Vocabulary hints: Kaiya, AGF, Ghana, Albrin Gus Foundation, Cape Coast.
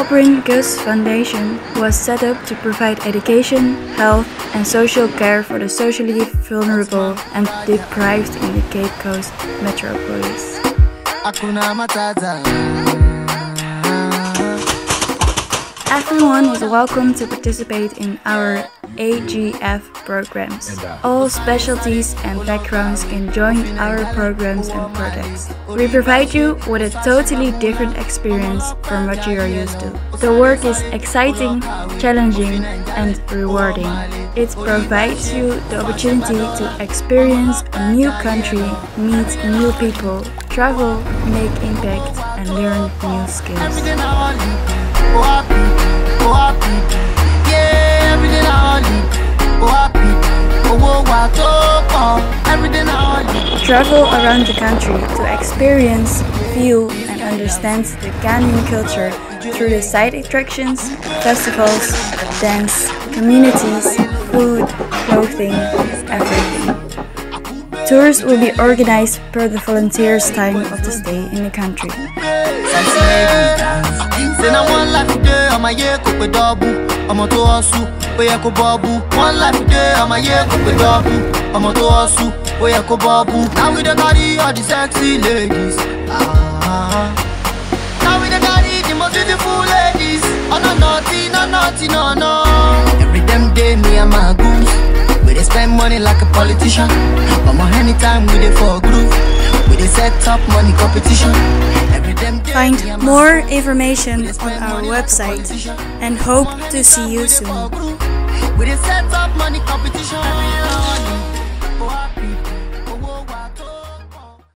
Albrin Gus Foundation was set up to provide education, health and social care for the socially vulnerable and deprived in the Cape Coast metropolis. Everyone was welcome to participate in our AGF programs. All specialties and backgrounds can join our programs and projects. We provide you with a totally different experience from what you are used to. The work is exciting, challenging and rewarding. It provides you the opportunity to experience a new country, meet new people, travel, make impact and learn new skills. Travel around the country to experience, feel and understand the Ghanaian culture through the side attractions, festivals, dance, communities, food, clothing, everything. Tours will be organized per the volunteers' time of the stay in the country. Now we the daddy of the sexy ladies. Now we the daddy the most beautiful ladies. Oh no naughty, no naughty, no no. Every damn day me and my goons, we dey spend money like a politician. But more anytime we dey for a group, we dey set up money competition. Find more information on our website and hope to see you soon.